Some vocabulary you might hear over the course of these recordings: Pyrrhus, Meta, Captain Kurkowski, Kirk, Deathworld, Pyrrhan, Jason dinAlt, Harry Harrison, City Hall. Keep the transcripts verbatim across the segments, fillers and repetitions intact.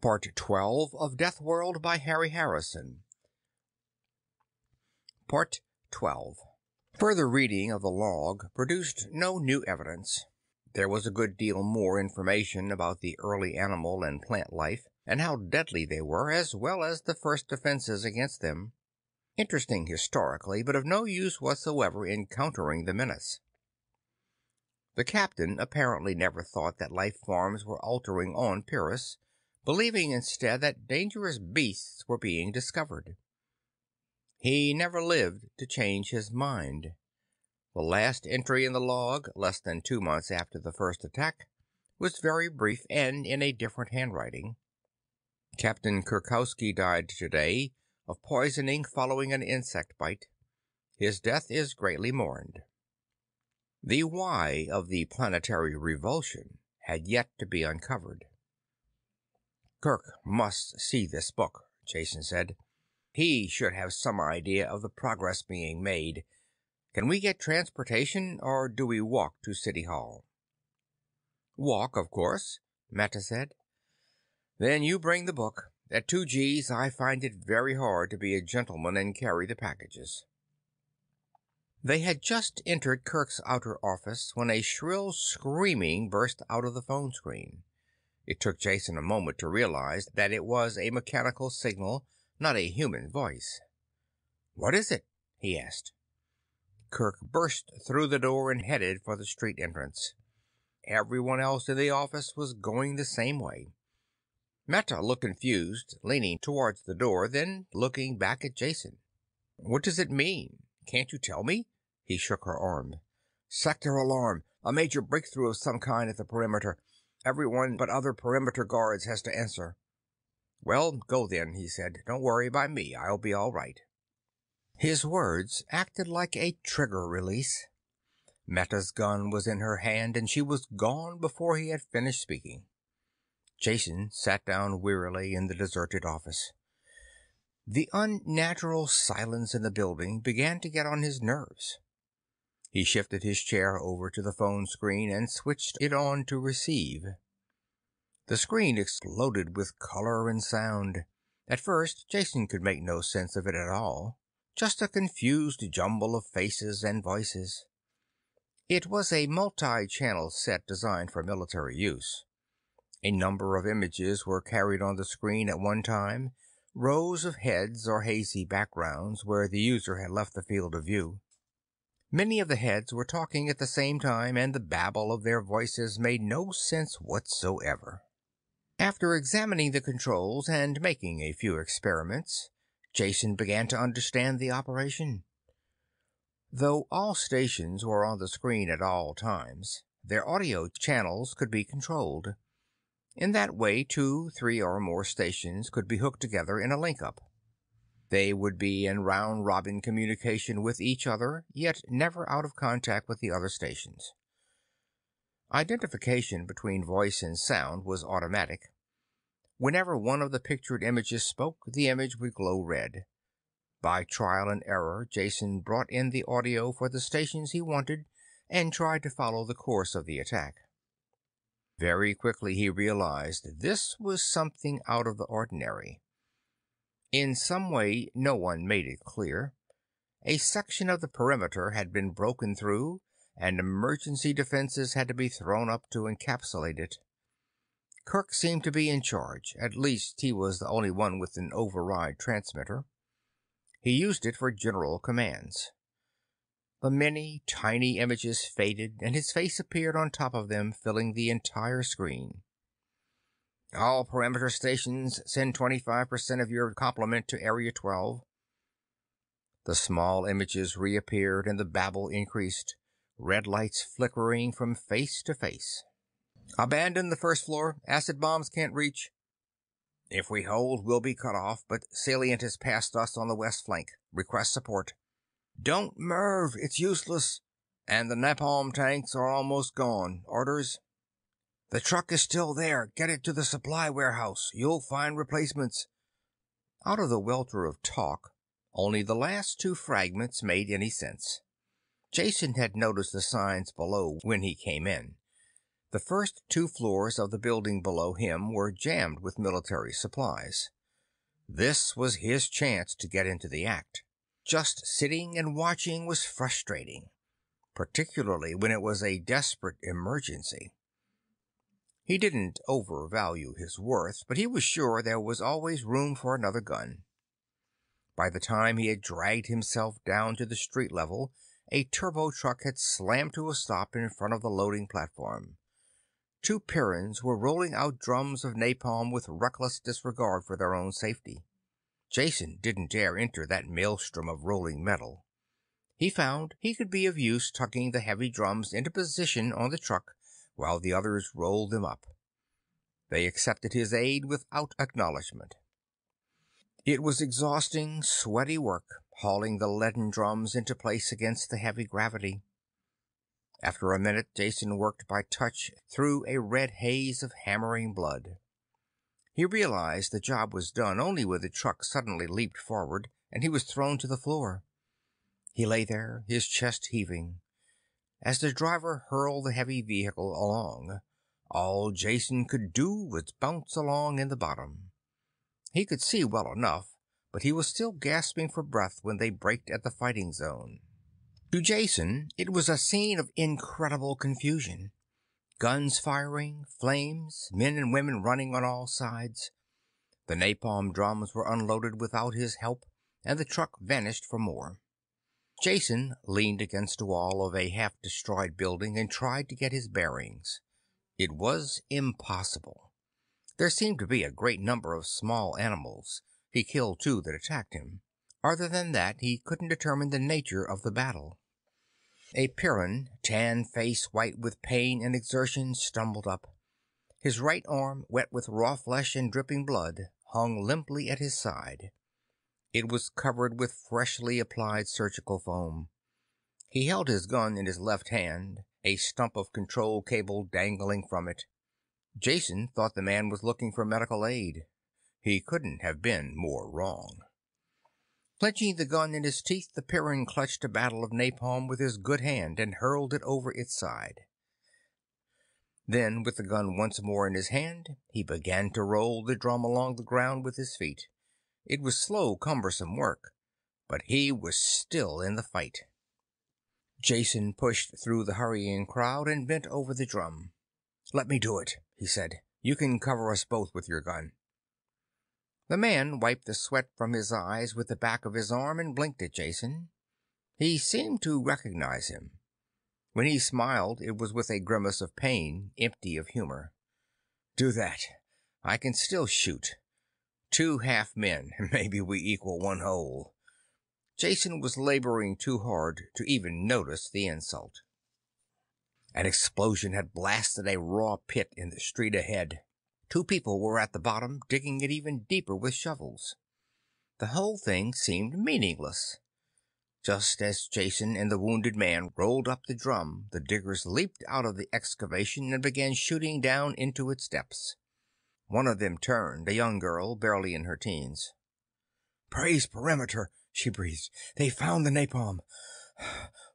Part twelve of Deathworld by Harry Harrison. Part twelve. Further reading of the log produced no new evidence. There was a good deal more information about the early animal and plant life, and how deadly they were, as well as the first defenses against them. Interesting historically, but of no use whatsoever in countering the menace. The captain apparently never thought that life forms were altering on Pyrrhus, believing instead that dangerous beasts were being discovered. He never lived to change his mind. The last entry in the log, less than two months after the first attack, was very brief and in a different handwriting. Captain Kurkowski died today of poisoning following an insect bite. His death is greatly mourned. The why of the planetary revulsion had yet to be uncovered. Kirk must see this book, Jason said. He should have some idea of the progress being made. Can we get transportation, or do we walk to City Hall? Walk, of course, Meta said. Then you bring the book. At two G's I find it very hard to be a gentleman and carry the packages. They had just entered Kirk's outer office when a shrill screaming burst out of the phone screen. It took Jason a moment to realize that it was a mechanical signal, not a human voice. What is it? He asked. Kirk burst through the door and headed for the street entrance. Everyone else in the office was going the same way. Meta looked confused, leaning towards the door, then looking back at Jason. What does it mean? Can't you tell me? He shook her arm. Sector alarm. A major breakthrough of some kind at the perimeter. Everyone but other perimeter guards has to answer. Well, go then, he said. Don't worry about me. I'll be all right. His words acted like a trigger release. Meta's gun was in her hand, and she was gone before he had finished speaking. Jason sat down wearily in the deserted office. The unnatural silence in the building began to get on his nerves. He shifted his chair over to the phone screen and switched it on to receive. The screen exploded with color and sound. At first, Jason could make no sense of it at all. Just a confused jumble of faces and voices. It was a multi-channel set designed for military use. A number of images were carried on the screen at one time, rows of heads or hazy backgrounds where the user had left the field of view. Many of the heads were talking at the same time, and the babble of their voices made no sense whatsoever. After examining the controls and making a few experiments, Jason began to understand the operation. Though all stations were on the screen at all times, their audio channels could be controlled. In that way, two, three, or more stations could be hooked together in a link-up. They would be in round-robin communication with each other, yet never out of contact with the other stations. Identification between voice and sound was automatic. Whenever one of the pictured images spoke, the image would glow red. By trial and error, Jason brought in the audio for the stations he wanted and tried to follow the course of the attack. Very quickly he realized this was something out of the ordinary. In some way, no one made it clear, a section of the perimeter had been broken through, and emergency defenses had to be thrown up to encapsulate it. Kirk seemed to be in charge. At least he was the only one with an override transmitter. He used it for general commands. The many tiny images faded, and his face appeared on top of them, filling the entire screen. All perimeter stations send twenty-five percent of your complement to Area twelve. The small images reappeared, and the babble increased, red lights flickering from face to face. Abandon the first floor. Acid bombs can't reach. If we hold, we'll be cut off, but Salient has passed us on the west flank. Request support. Don't merge. It's useless. And the napalm tanks are almost gone. Orders? The truck is still there. Get it to the supply warehouse. You'll find replacements. Out of the welter of talk, only the last two fragments made any sense. Jason had noticed the signs below when he came in. The first two floors of the building below him were jammed with military supplies. This was his chance to get into the act. Just sitting and watching was frustrating, particularly when it was a desperate emergency. He didn't overvalue his worth, but he was sure there was always room for another gun. By the time he had dragged himself down to the street level, a turbo truck had slammed to a stop in front of the loading platform. Two Pyrrhans were rolling out drums of napalm with reckless disregard for their own safety. Jason didn't dare enter that maelstrom of rolling metal. He found he could be of use tugging the heavy drums into position on the truck while the others rolled them up. They accepted his aid without acknowledgment. It was exhausting, sweaty work, hauling the leaden drums into place against the heavy gravity. After a minute, Jason worked by touch through a red haze of hammering blood. He realized the job was done only when the truck suddenly leaped forward, and he was thrown to the floor. He lay there, his chest heaving. As the driver hurled the heavy vehicle along, all Jason could do was bounce along in the bottom. He could see well enough, but he was still gasping for breath when they braked at the fighting zone. To Jason, it was a scene of incredible confusion. Guns firing, flames, men and women running on all sides. The napalm drums were unloaded without his help, and the truck vanished for more. Jason leaned against a wall of a half-destroyed building and tried to get his bearings. It was impossible. There seemed to be a great number of small animals. He killed two that attacked him. Other than that, he couldn't determine the nature of the battle. A Pyrrhan, tan face white with pain and exertion, stumbled up. His right arm, wet with raw flesh and dripping blood, hung limply at his side. It was covered with freshly applied surgical foam. He held his gun in his left hand, a stump of control cable dangling from it. Jason thought the man was looking for medical aid. He couldn't have been more wrong. Clenching the gun in his teeth, the Pyrrhan clutched a bottle of napalm with his good hand and hurled it over its side. Then, with the gun once more in his hand, he began to roll the drum along the ground with his feet. It was slow, cumbersome work, but he was still in the fight. Jason pushed through the hurrying crowd and bent over the drum. "Let me do it," he said. "You can cover us both with your gun." The man wiped the sweat from his eyes with the back of his arm and blinked at Jason. He seemed to recognize him. When he smiled, it was with a grimace of pain, empty of humor. "Do that. I can still shoot. Two half men. Maybe we equal one whole." Jason was laboring too hard to even notice the insult. An explosion had blasted a raw pit in the street ahead. Two people were at the bottom, digging it even deeper with shovels. The whole thing seemed meaningless. Just as Jason and the wounded man rolled up the drum, the diggers leaped out of the excavation and began shooting down into its depths. One of them turned, a young girl, barely in her teens. "Praise perimeter," she breathed. "They found the napalm.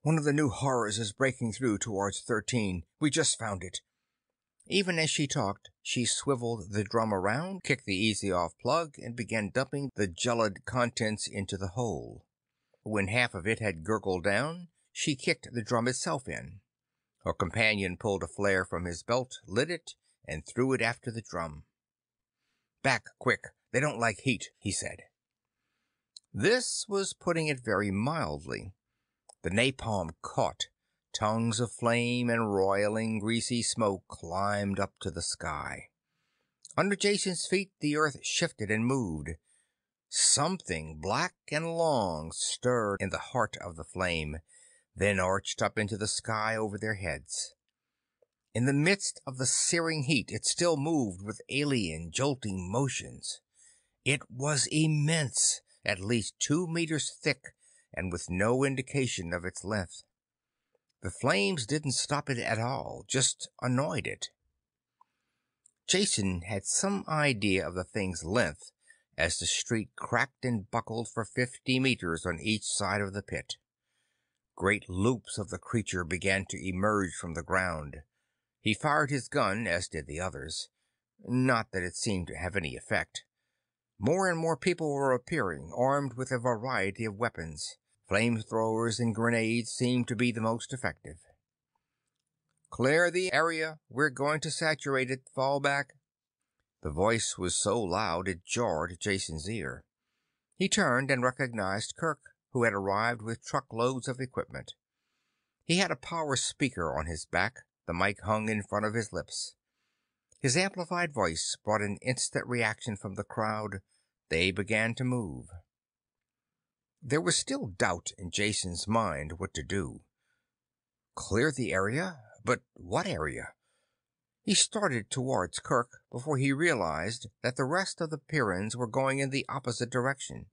One of the new horrors is breaking through towards thirteen. We just found it." Even as she talked, she swiveled the drum around, kicked the easy-off plug, and began dumping the gelid contents into the hole. When half of it had gurgled down, she kicked the drum itself in. Her companion pulled a flare from his belt, lit it, and threw it after the drum. "Back, quick. They don't like heat," he said. This was putting it very mildly. The napalm caught. Tongues of flame and roiling, greasy smoke climbed up to the sky. Under Jason's feet, the earth shifted and moved. Something black and long stirred in the heart of the flame, then arched up into the sky over their heads. In the midst of the searing heat, it still moved with alien, jolting motions. It was immense, at least two meters thick, and with no indication of its length. The flames didn't stop it at all, just annoyed it. Jason had some idea of the thing's length as the street cracked and buckled for fifty meters on each side of the pit. Great loops of the creature began to emerge from the ground. He fired his gun, as did the others. Not that it seemed to have any effect. More and more people were appearing, armed with a variety of weapons. Flamethrowers and grenades seemed to be the most effective. "Clear the area. We're going to saturate it. Fall back." The voice was so loud it jarred Jason's ear. He turned and recognized Kirk, who had arrived with truckloads of equipment. He had a power speaker on his back. The mic hung in front of his lips. His amplified voice brought an instant reaction from the crowd. They began to move. There was still doubt in Jason's mind what to do. Clear the area? But what area? He started towards Kirk before he realized that the rest of the Pyrrhans were going in the opposite direction.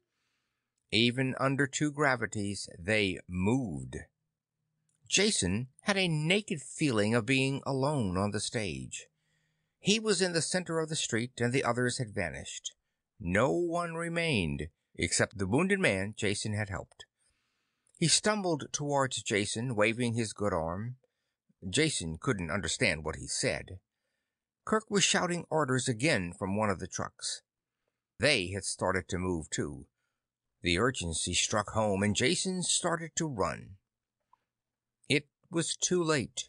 Even under two gravities, they moved. Jason had a naked feeling of being alone on the stage. He was in the center of the street, and the others had vanished. No one remained, except the wounded man Jason had helped. He stumbled towards Jason, waving his good arm. Jason couldn't understand what he said. Kirk was shouting orders again from one of the trucks. They had started to move, too. The urgency struck home, and Jason started to run. It was too late.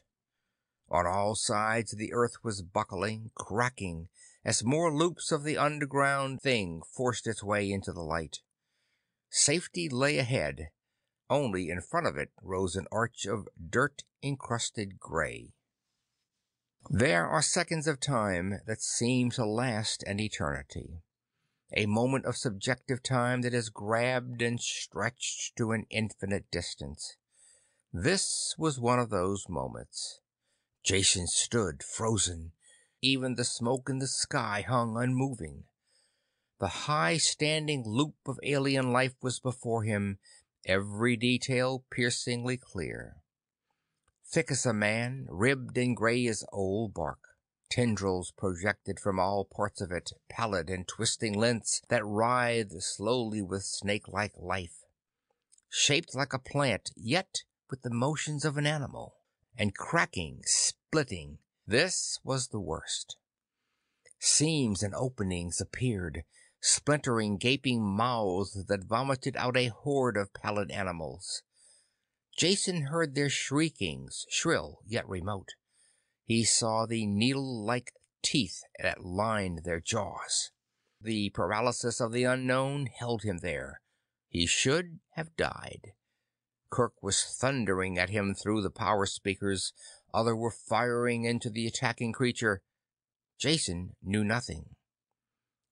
On all sides the earth was buckling, cracking, as more loops of the underground thing forced its way into the light. Safety lay ahead. Only in front of it rose an arch of dirt-encrusted gray. There are seconds of time that seem to last an eternity. A moment of subjective time that is grabbed and stretched to an infinite distance. This was one of those moments. Jason stood frozen. Even the smoke in the sky hung unmoving. The high-standing loop of alien life was before him, every detail piercingly clear. Thick as a man, ribbed and gray as old bark. Tendrils projected from all parts of it, pallid and twisting lengths that writhed slowly with snake-like life. Shaped like a plant, yet with the motions of an animal. And cracking, splitting. This was the worst. Seams and openings appeared, splintering, gaping mouths that vomited out a horde of pallid animals. Jason heard their shriekings, shrill yet remote. He saw the needle-like teeth that lined their jaws. The paralysis of the unknown held him there. He should have died. Kirk was thundering at him through the power speakers. Others were firing into the attacking creature. Jason knew nothing.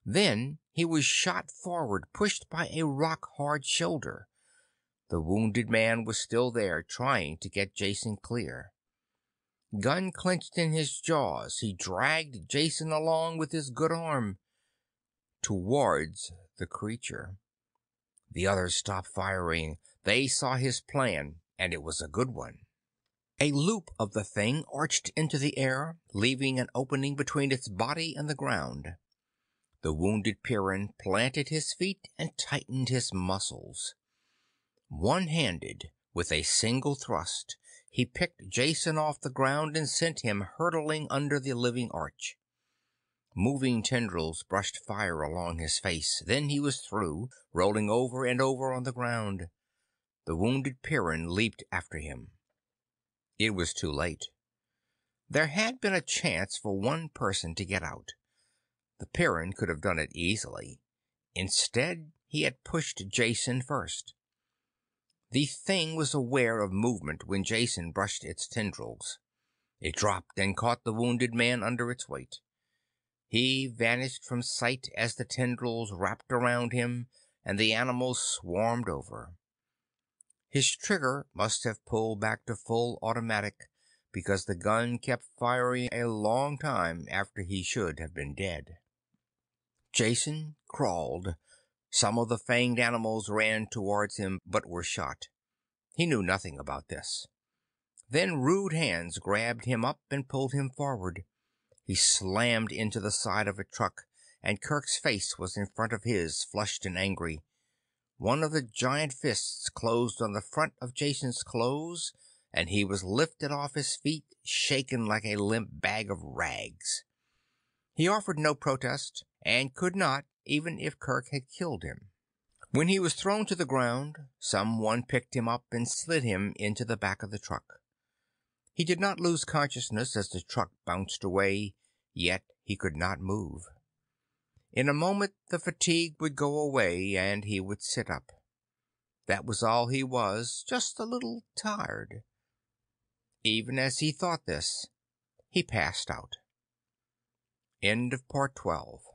Then he was shot forward, pushed by a rock-hard shoulder. The wounded man was still there, trying to get Jason clear. Gun clenched in his jaws, he dragged Jason along with his good arm towards the creature. The others stopped firing. They saw his plan, and it was a good one. A loop of the thing arched into the air, leaving an opening between its body and the ground. The wounded Pyrrhan planted his feet and tightened his muscles. One-handed, with a single thrust, he picked Jason off the ground and sent him hurtling under the living arch. Moving tendrils brushed fire along his face. Then he was through, rolling over and over on the ground. The wounded Pyrrhan leaped after him. It was too late. There had been a chance for one person to get out. The Pyrrhan could have done it easily. Instead, he had pushed Jason first. The thing was aware of movement when Jason brushed its tendrils. It dropped and caught the wounded man under its weight. He vanished from sight as the tendrils wrapped around him, and the animal swarmed over. His trigger must have pulled back to full automatic, because the gun kept firing a long time after he should have been dead. Jason crawled. Some of the fanged animals ran towards him, but were shot. He knew nothing about this. Then rude hands grabbed him up and pulled him forward. He slammed into the side of a truck, and Kirk's face was in front of his, flushed and angry. One of the giant fists closed on the front of Jason's clothes, and he was lifted off his feet, shaken like a limp bag of rags. He offered no protest, and could not, even if Kirk had killed him. When he was thrown to the ground, someone picked him up and slid him into the back of the truck. He did not lose consciousness as the truck bounced away, yet he could not move. In a moment the fatigue would go away, and he would sit up. That was all he was, just a little tired. Even as he thought this, he passed out. End of part twelve.